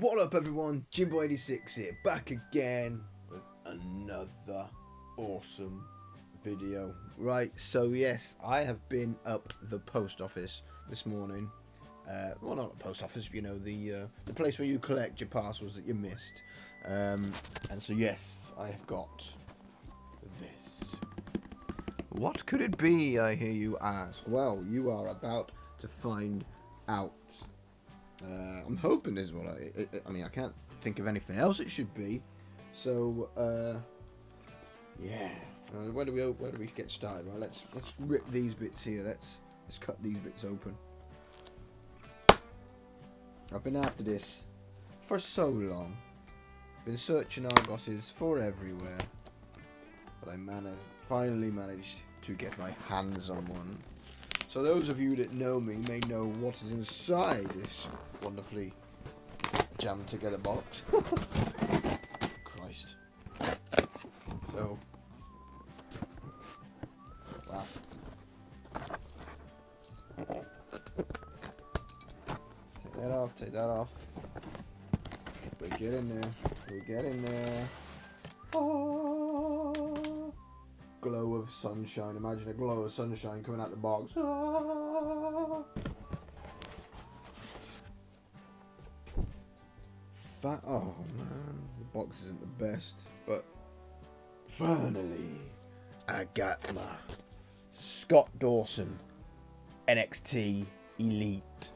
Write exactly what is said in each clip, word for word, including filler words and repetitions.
What up everyone, Jimboy eighty-six here, back again with another awesome video. Right, so yes, I have been up the post office this morning. Uh, well, not the post office, you know, the uh, the place where you collect your parcels that you missed. Um, and so yes, I have got this. What could it be, I hear you ask? Well, you are about to find out. Uh, I'm hoping this is what I, it, it, I mean, I can't think of anything else it should be. So, uh, yeah. Uh, where do we where do we get started? Right, let's let's rip these bits here. Let's let's cut these bits open. I've been after this for so long. Been searching Argos's for everywhere, but I managed finally managed to get my hands on one. So those of you that know me may know what is inside this wonderfully jammed together box. Christ. So, wow. Take that off, take that off. We get in there, we get in there. Glow of sunshine. Imagine a glow of sunshine coming out the box. Ah. Fa oh man, the box isn't the best, but finally I got my Scott Dawson N X T Elite.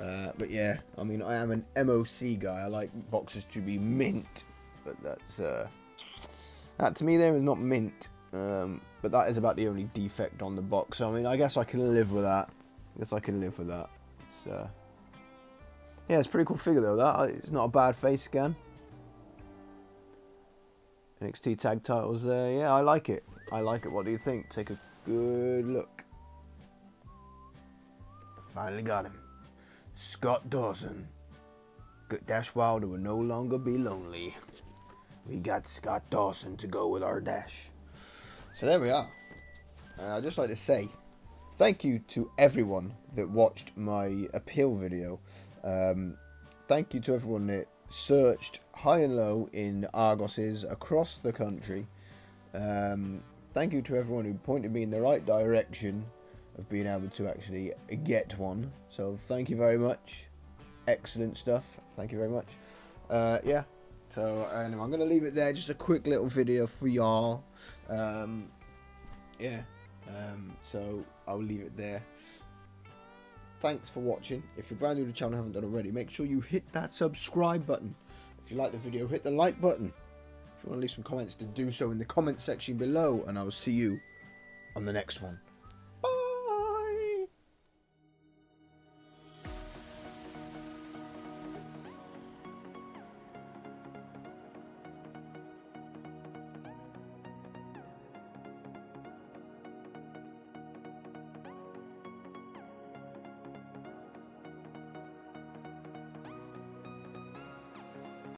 Uh, but yeah, I mean, I am an M O C guy. I like boxes to be mint, but that's uh, that to me there is not mint. Um, but that is about the only defect on the box. So, I mean, I guess I can live with that. I guess I can live with that. So, yeah, it's a pretty cool figure though. That it's not a bad face scan. N X T tag titles there. Yeah, I like it. I like it. What do you think? Take a good look. Finally got him, Scott Dawson. Good Dash Wilder will no longer be lonely. We got Scott Dawson to go with our Dash. So there we are. And I'd just like to say thank you to everyone that watched my appeal video. Um, thank you to everyone that searched high and low in Argos's across the country. Um, thank you to everyone who pointed me in the right direction of being able to actually get one. So thank you very much. Excellent stuff. Thank you very much. Uh, yeah. So anyway, I'm going to leave it there, just a quick little video for y'all. Um, yeah, um, so I'll leave it there. Thanks for watching. If you're brand new to the channel and haven't done already, make sure you hit that subscribe button. If you like the video, hit the like button. If you want to leave some comments, to do so in the comment section below, and I will see you on the next one.